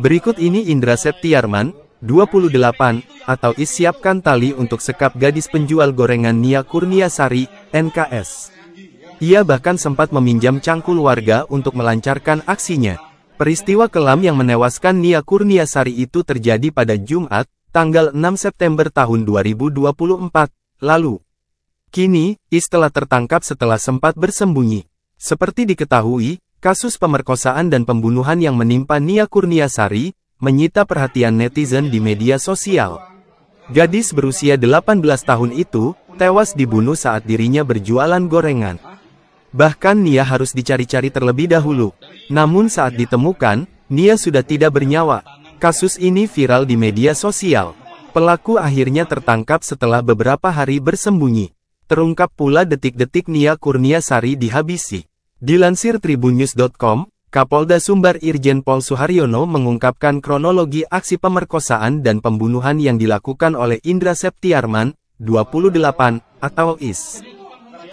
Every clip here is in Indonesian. Berikut ini Indra Septiarman, 28, atau IS siapkan tali untuk sekap gadis penjual gorengan Nia Kurnia Sari, NKS. Ia bahkan sempat meminjam cangkul warga untuk melancarkan aksinya. Peristiwa kelam yang menewaskan Nia Kurnia Sari itu terjadi pada Jumat, tanggal 6 September tahun 2024, lalu. Kini, IS telah tertangkap setelah sempat bersembunyi. Seperti diketahui, kasus pemerkosaan dan pembunuhan yang menimpa Nia Kurnia Sari menyita perhatian netizen di media sosial. Gadis berusia 18 tahun itu tewas dibunuh saat dirinya berjualan gorengan. Bahkan Nia harus dicari-cari terlebih dahulu. Namun saat ditemukan, Nia sudah tidak bernyawa. Kasus ini viral di media sosial. Pelaku akhirnya tertangkap setelah beberapa hari bersembunyi. Terungkap pula detik-detik Nia Kurnia Sari dihabisi. Dilansir Tribunnews.com, Kapolda Sumbar Irjen Pol Suharyono mengungkapkan kronologi aksi pemerkosaan dan pembunuhan yang dilakukan oleh Indra Septiarman, 28, atau IS.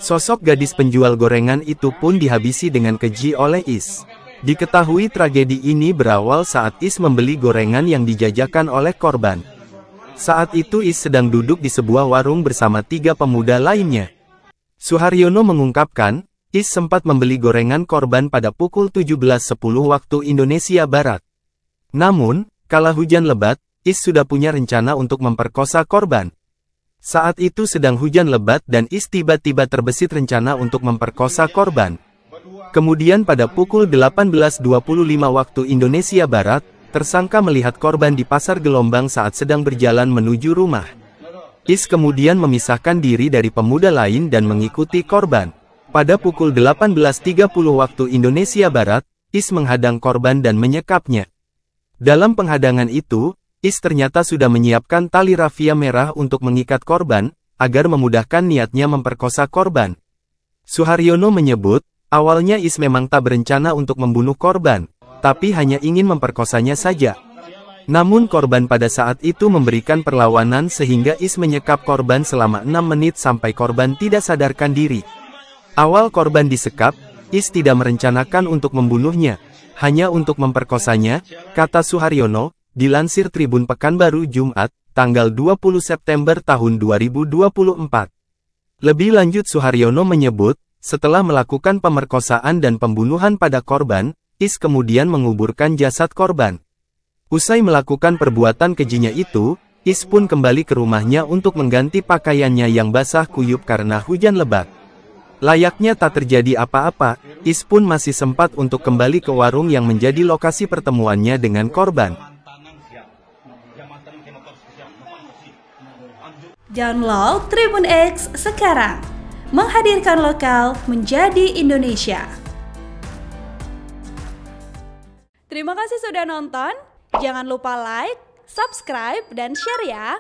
Sosok gadis penjual gorengan itu pun dihabisi dengan keji oleh IS. Diketahui tragedi ini berawal saat IS membeli gorengan yang dijajakan oleh korban. Saat itu IS sedang duduk di sebuah warung bersama 3 pemuda lainnya. Suharyono mengungkapkan, IS sempat membeli gorengan korban pada pukul 17.10 waktu Indonesia Barat. Namun, kala hujan lebat, IS sudah punya rencana untuk memperkosa korban. Saat itu sedang hujan lebat dan IS tiba-tiba terbesit rencana untuk memperkosa korban. Kemudian pada pukul 18.25 waktu Indonesia Barat, tersangka melihat korban di Pasar Gelombang saat sedang berjalan menuju rumah. IS kemudian memisahkan diri dari pemuda lain dan mengikuti korban. Pada pukul 18.30 waktu Indonesia Barat, IS menghadang korban dan menyekapnya. Dalam penghadangan itu, IS ternyata sudah menyiapkan tali rafia merah untuk mengikat korban, agar memudahkan niatnya memperkosa korban. Suharyono menyebut, awalnya IS memang tak berencana untuk membunuh korban, tapi hanya ingin memperkosanya saja. Namun korban pada saat itu memberikan perlawanan sehingga IS menyekap korban selama 6 menit sampai korban tidak sadarkan diri. Awal korban disekap, IS tidak merencanakan untuk membunuhnya, hanya untuk memperkosanya, kata Suharyono. Dilansir Tribun Pekanbaru Jumat, tanggal 20 September tahun 2024. Lebih lanjut Suharyono menyebut, setelah melakukan pemerkosaan dan pembunuhan pada korban, IS kemudian menguburkan jasad korban. Usai melakukan perbuatan kejinya itu, IS pun kembali ke rumahnya untuk mengganti pakaiannya yang basah kuyup karena hujan lebat. Layaknya tak terjadi apa-apa, IS pun masih sempat untuk kembali ke warung yang menjadi lokasi pertemuannya dengan korban. Download Tribun X sekarang, menghadirkan lokal menjadi Indonesia. Terima kasih sudah nonton, jangan lupa like, subscribe, dan share ya!